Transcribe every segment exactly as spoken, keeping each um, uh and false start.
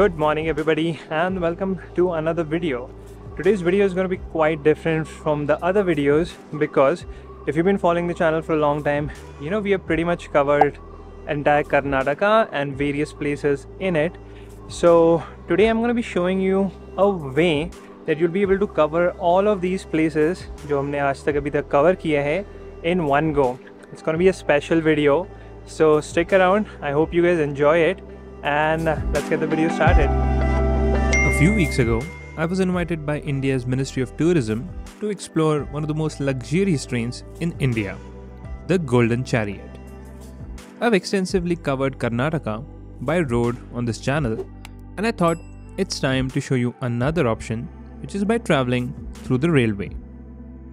Good morning everybody and welcome to another video. Today's video is going to be quite different from the other videos because if you've been following the channel for a long time, you know we have pretty much covered entire Karnataka and various places in it. So today I'm going to be showing you a way that you'll be able to cover all of these places जो हमने आज तक अभी तक cover किया है in one go. It's going to be a special video. So stick around. I hope you guys enjoy it. And let's get the video started. A few weeks ago, I was invited by India's Ministry of Tourism to explore one of the most luxurious trains in India, the Golden Chariot. I've extensively covered Karnataka by road on this channel, and I thought it's time to show you another option, which is by traveling through the railway.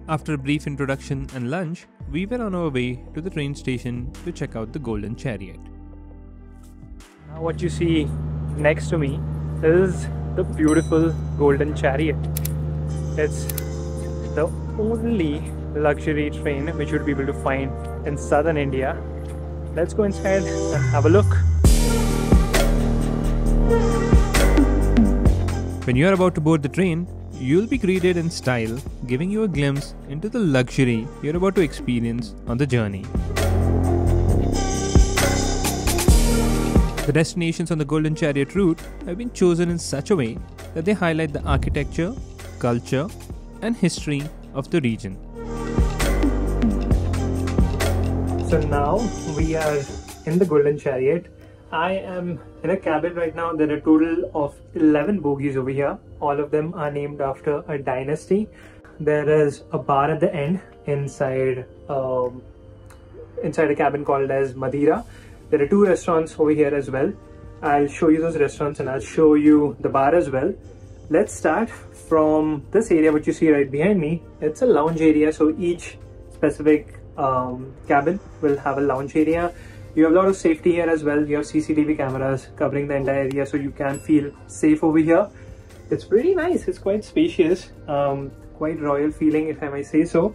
After a brief introduction and lunch, we were on our way to the train station to check out the Golden Chariot. Now what you see next to me is the beautiful Golden Chariot. It's the only luxury train which you'll be able to find in southern India. Let's go inside and have a look. When you're about to board the train, you'll be greeted in style, giving you a glimpse into the luxury you're about to experience on the journey. The destinations on the Golden Chariot route have been chosen in such a way that they highlight the architecture, culture, and history of the region. So now we are in the Golden Chariot. I am in a cabin right now. There are a total of eleven bogies over here. All of them are named after a dynasty. There is a bar at the end inside, um, inside a cabin called as Madeira. There are two restaurants over here as well. I'll show you those restaurants and I'll show you the bar as well. Let's start from this area which you see right behind me. It's a lounge area, so each specific um, cabin will have a lounge area. You have a lot of safety here as well. You have C C T V cameras covering the entire area, so you can feel safe over here. It's pretty nice. It's quite spacious, um, quite royal feeling if I may say so.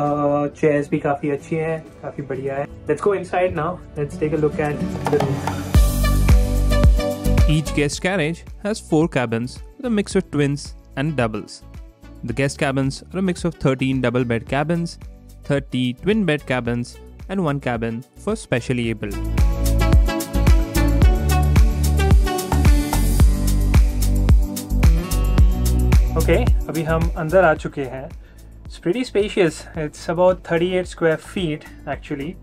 Uh, chairs bhi काफी अच्छी हैं, काफी बढ़िया है. Let's go inside now. Let's take a look at the room. Each guest carriage has four cabins with a mix of twins and doubles. The guest cabins are a mix of thirteen double bed cabins, thirty twin bed cabins, and one cabin for specially able. Okay, अभी हम अंदर आ चुके हैं. It's pretty spacious. It's about thirty-eight square feet actually.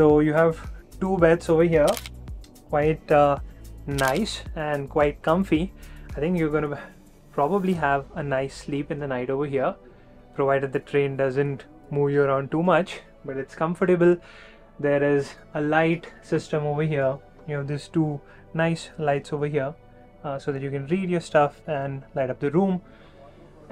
So you have two beds over here, quite uh, nice and quite comfy. I think you're gonna probably have a nice sleep in the night over here, provided the train doesn't move you around too much, but it's comfortable. There is a light system over here. You have these two nice lights over here uh, so that you can read your stuff and light up the room.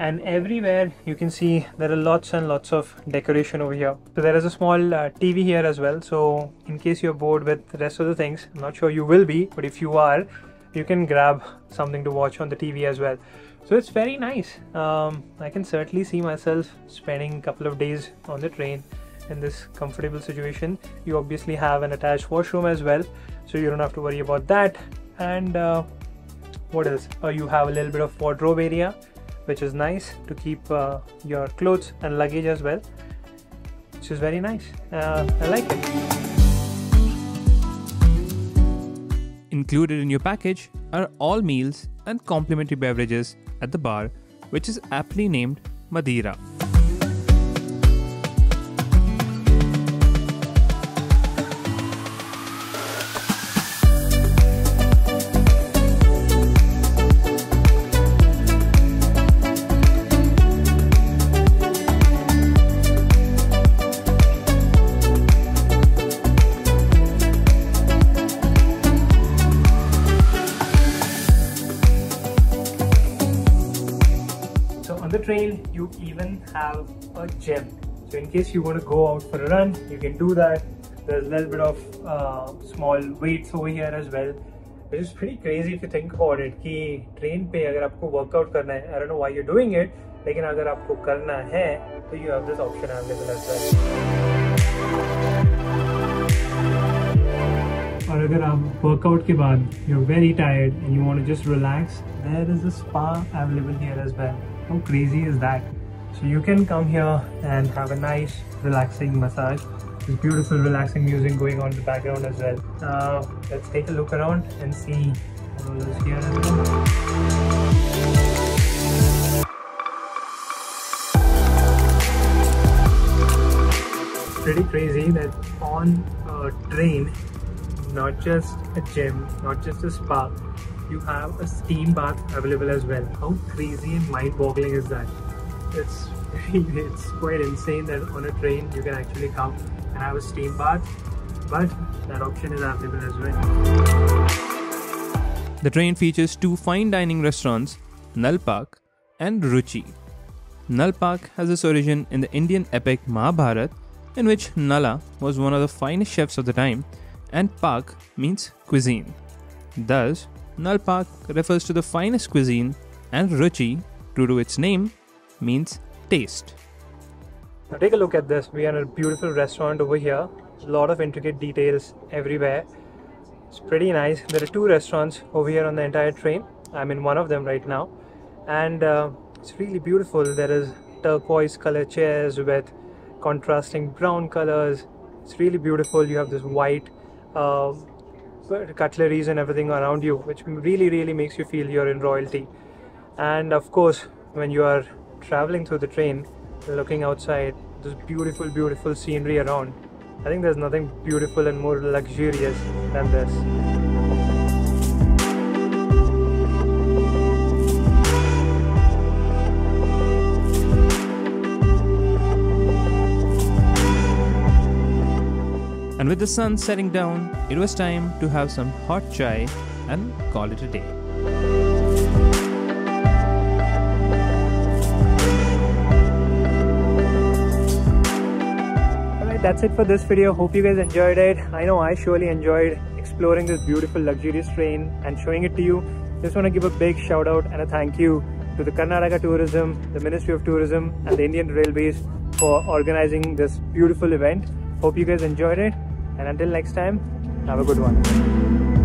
And everywhere you can see there are lots and lots of decoration over here. So there is a small uh, T V here as well. So in case you're bored with the rest of the things, I'm not sure you will be, but if you are, you can grab something to watch on the T V as well. So it's very nice. Um, I can certainly see myself spending a couple of days on the train in this comfortable situation. You obviously have an attached washroom as well, so you don't have to worry about that. And uh, what else? Uh, you have a little bit of wardrobe area, which is nice to keep uh, your clothes and luggage as well, which is very nice. Uh, I like it. Included in your package are all meals and complimentary beverages at the bar, which is aptly named Madeira. Train, you even have a gym, so in case you want to go out for a run, you can do that. There's a little bit of uh, small weights over here as well, which is pretty crazy if you think about it. कि train पे अगर आपको workout करना है, I don't know why you're doing it, लेकिन अगर आपको करना है, तो you have this option available as well. और अगर आप वर्कआउट के बाद you're very tired and you want to just relax, there is a spa available here as well. How crazy is that? So you can come here and have a nice relaxing massage. There's beautiful relaxing music going on in the background as well. Uh, let's take a look around and see what is here as well. Pretty crazy that on a train, not just a gym, not just a spa, you have a steam bath available as well. How crazy and mind-boggling is that? It's it's quite insane that on a train you can actually come and have a steam bath, but that option is available as well. The train features two fine dining restaurants, Nalpak and Ruchi. Nalpak has its origin in the Indian epic Mahabharat, in which Nala was one of the finest chefs of the time and Pak means cuisine. Thus, Nalpak refers to the finest cuisine and Ruchi, due to its name, means taste. Now take a look at this. We are in a beautiful restaurant over here. A lot of intricate details everywhere. It's pretty nice. There are two restaurants over here on the entire train. I'm in one of them right now. And uh, it's really beautiful. There is turquoise color chairs with contrasting brown colors. It's really beautiful. You have this white uh, cutleries and everything around you, which really really makes you feel you're in royalty. And of course, when you are traveling through the train, looking outside, this beautiful beautiful scenery around, I think there's nothing beautiful and more luxurious than this. And with the sun setting down, it was time to have some hot chai and call it a day. Alright, that's it for this video. Hope you guys enjoyed it. I know I surely enjoyed exploring this beautiful luxurious train and showing it to you. Just want to give a big shout out and a thank you to the Karnataka Tourism, the Ministry of Tourism and the Indian Railways for organizing this beautiful event. Hope you guys enjoyed it. And until next time, have a good one.